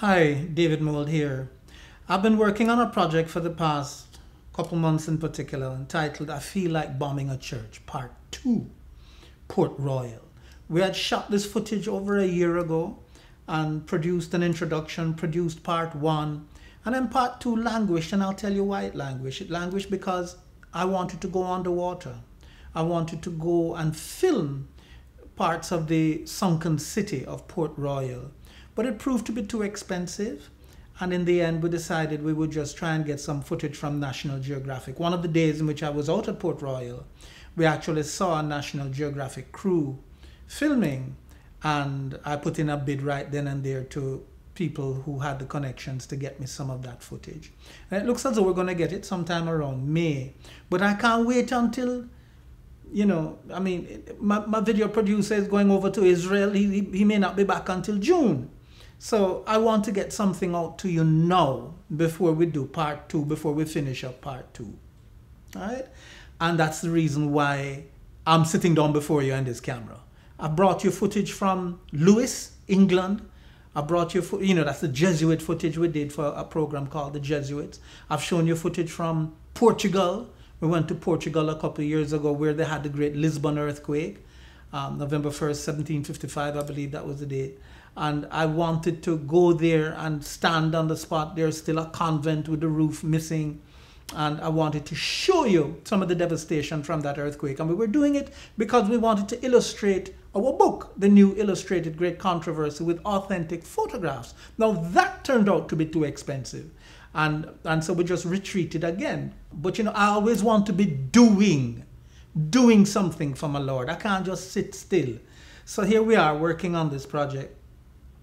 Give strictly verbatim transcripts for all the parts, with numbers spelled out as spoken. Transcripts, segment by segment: Hi, David Mould here. I've been working on a project for the past couple months in particular entitled I Feel Like Bombing a Church, Part two, Port Royal. We had shot this footage over a year ago and produced an introduction, produced part one, and then part two languished, and I'll tell you why it languished. It languished because I wanted to go underwater. I wanted to go and film parts of the sunken city of Port Royal. But it proved to be too expensive, and in the end we decided we would just try and get some footage from National Geographic. One of the days in which I was out at Port Royal, we actually saw a National Geographic crew filming, and I put in a bid right then and there to people who had the connections to get me some of that footage. And it looks as though we're going to get it sometime around May, but I can't wait until, you know, I mean, my, my video producer is going over to Israel. He, he may not be back until June. So I want to get something out to you now before we do part two, before we finish up part two. All right? And that's the reason why I'm sitting down before you and this camera. I brought you footage from Lewis, England. I brought you, you know, that's the Jesuit footage we did for a program called The Jesuits. I've shown you footage from Portugal. We went to Portugal a couple of years ago where they had the great Lisbon earthquake, um, November first, seventeen fifty-five, I believe that was the date. And I wanted to go there and stand on the spot. There's still a convent with the roof missing. And I wanted to show you some of the devastation from that earthquake. And we were doing it because we wanted to illustrate our book, The New Illustrated Great Controversy, with authentic photographs. Now that turned out to be too expensive. And, and so we just retreated again. But you know, I always want to be doing, doing something for my Lord. I can't just sit still. So here we are working on this project.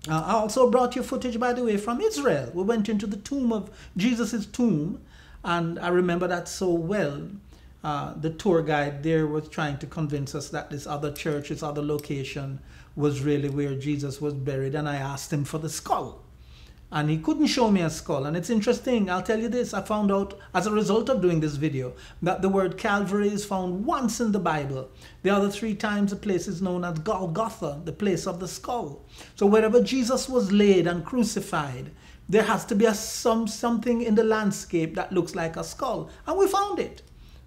Uh, I also brought you footage, by the way, from Israel. We went into the tomb of Jesus's tomb. And I remember that so well. Uh, the tour guide there was trying to convince us that this other church, this other location was really where Jesus was buried. And I asked him for the skull. And he couldn't show me a skull. And it's interesting, I'll tell you this, I found out as a result of doing this video that the word Calvary is found once in the Bible. The other three times the place is known as Golgotha, the place of the skull. So wherever Jesus was laid and crucified, there has to be a some, something in the landscape that looks like a skull. And we found it.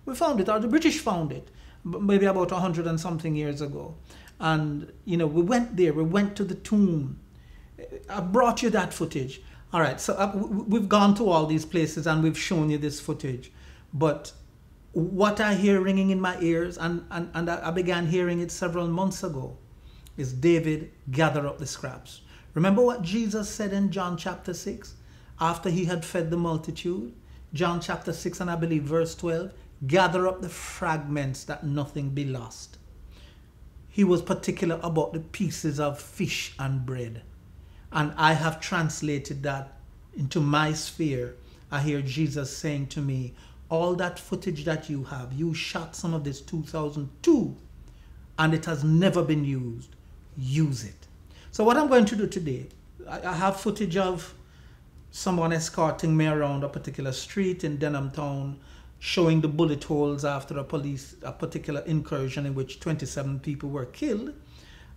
We found it, or the British found it, maybe about a hundred and something years ago. And, you know, we went there, we went to the tomb. I brought you that footage. All right, so uh, we've gone to all these places and we've shown you this footage. But what I hear ringing in my ears, and, and, and I began hearing it several months ago, is David, gather up the scraps. Remember what Jesus said in John chapter six, after he had fed the multitude? John chapter six, and I believe verse twelve, gather up the fragments that nothing be lost. He was particular about the pieces of fish and bread. And I have translated that into my sphere. I hear Jesus saying to me, all that footage that you have, you shot some of this two thousand two, and it has never been used. Use it. So what I'm going to do today, I have footage of someone escorting me around a particular street in Denham Town, showing the bullet holes after a police, a particular incursion in which twenty-seven people were killed.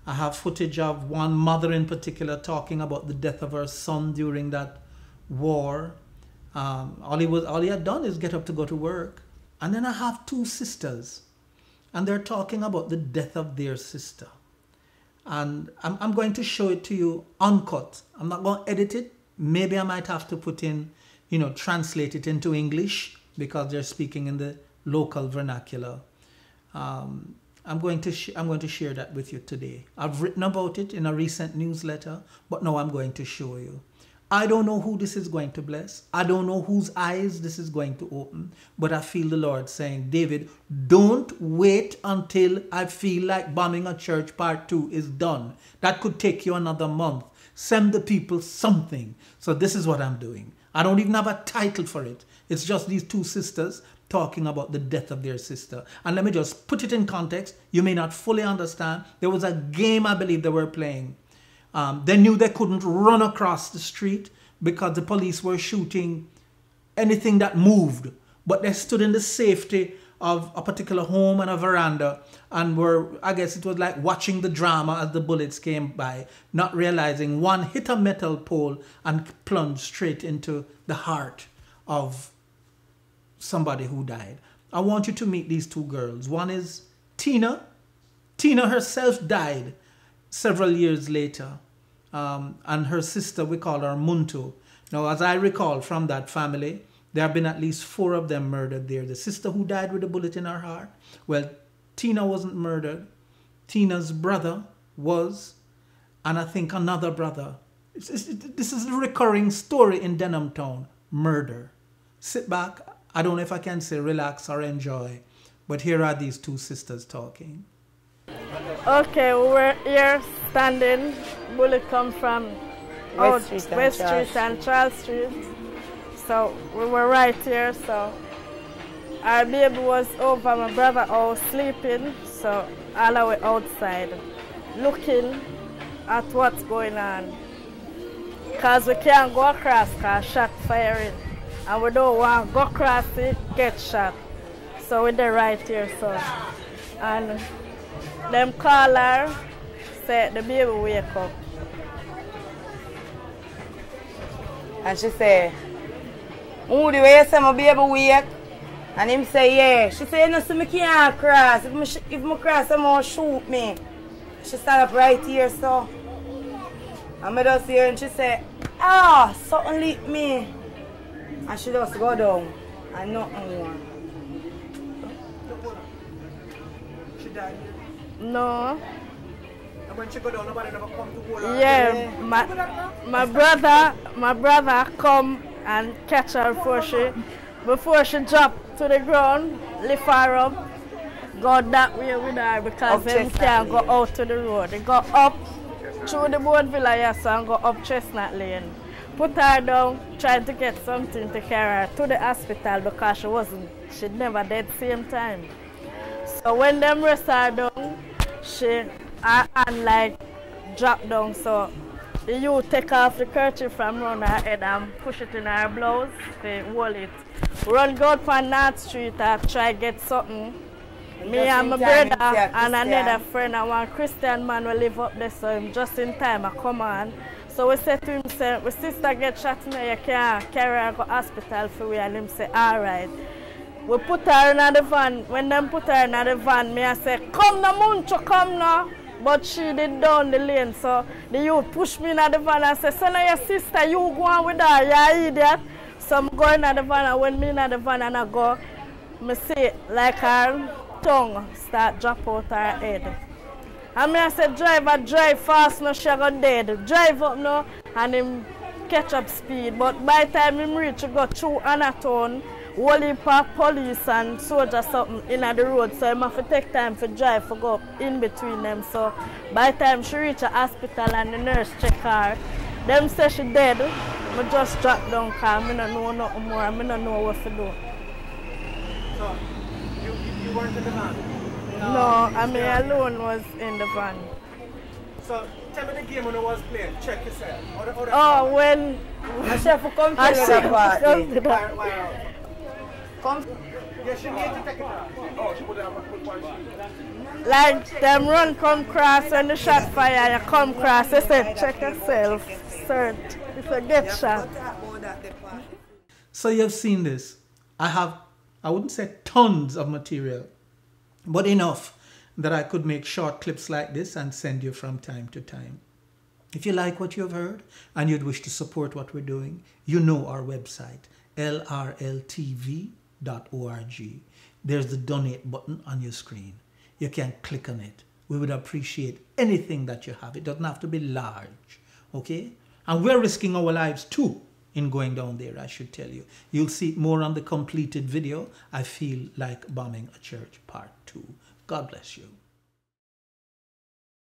I have footage of one mother in particular talking about the death of her son during that war. Um, all, he was, all he had done is get up to go to work. And then I have two sisters, and they're talking about the death of their sister. And I'm, I'm going to show it to you uncut. I'm not going to edit it. Maybe I might have to put in, you know, translate it into English because they're speaking in the local vernacular. Um, I'm going to sh I'm going to share that with you today. I've written about it in a recent newsletter, but now I'm going to show you. I don't know who this is going to bless. I don't know whose eyes this is going to open, but I feel the Lord saying, David, don't wait until I Feel Like Bombing a Church part two is done. That could take you another month. Send the people something. So this is what I'm doing. I don't even have a title for it. It's just these two sisters talking about the death of their sister. And let me just put it in context. You may not fully understand. There was a game I believe they were playing. Um, they knew they couldn't run across the street because the police were shooting anything that moved. But they stood in the safety of a particular home and a veranda, and were, I guess it was like watching the drama as the bullets came by, not realizing one hit a metal pole and plunged straight into the heart of somebody who died. I want you to meet these two girls. One is Tina. Tina herself died several years later, um, and her sister, we call her Muntu. Now, as I recall from that family, there have been at least four of them murdered there. The sister who died with a bullet in her heart. Well, Tina wasn't murdered. Tina's brother was, and I think another brother. It's, it's, it, this is a recurring story in Denham Town, murder. Sit back. I don't know if I can say relax or enjoy, but here are these two sisters talking. Okay, we're here standing. Bullet come from West Street, and, West Street and Charles Street. So we were right here, so our baby was over my brother all sleeping, so all the way outside looking at what's going on. Because we can't go across because shot firing, and we don't want to go across it, get shot. So we're there right here, so. And them caller said the baby wake up. And she said, "Oh, the way I say my baby wake," and him say, "Yeah." She say, "You know, so I can't cross. If me, if me cross, someone shoot me." She stand up right here, so. And me just hear, and she say, "Ah, oh, something lick me." And she just go down, and nothing more. She died. No. When she go down, nobody never come to hold her. Yeah, yeah. my my brother, my brother come and catch her before she, before she dropped to the ground, lift her up, go that way with her because they can't go out to the road. They go up through the Bourne Village and go up Chestnut Lane. Put her down, tried to get something to carry her to the hospital because she wasn't, she never dead same time. So when them rest her down, she, her hand like dropped down, so the youth take off the kerchief from around her head and push it in her blouse, they roll it. Run go up on North Street and try to get something. And me and my brother and another friend, and one Christian man will live up there, so him just in time I come on. So we said to him, say, "My sister get shot in her, you can't carry her to hospital for we," and him say, "All right." We put her in the van. When them put her in the van, me I say, "Come now, Muncho, come now." But she did down the lane, so the youth pushed me in the van and said, "Son of your sister, you go on with her, you idiot." So I'm going in the van, and when me in the van and I go, I see like her tongue start drop out her head. And I said, "Driver, drive fast now, she got dead. Drive up now," and him catch up speed. But by the time him reach, he got through Anatone, Holy Park, police and soldiers something in the road, so I have to take time for drive for go in between them. So by the time she reached the hospital and the nurse check her, them say she dead. I just dropped down because I don't know nothing more, I don't know what to do. So you, you weren't in the van? No, no, I mean alone was in the van. So tell me the game when I was playing, check yourself. Or the, or the oh, part. When... I should have come to the party. Why, why out? Like them run come cross when the shot fire, you come cross, they said check yourself, sir, it's a get shot. So you've seen this. I have, I wouldn't say tons of material, but enough that I could make short clips like this and send you from time to time. If you like what you've heard and you'd wish to support what we're doing, you know our website, L R L T V dot org. There's the donate button on your screen. You can click on it. We would appreciate anything that you have. It doesn't have to be large, okay? And we're risking our lives too in going down there, I should tell you. You'll see it more on the completed video, I Feel Like Bombing a Church, Part two. God bless you.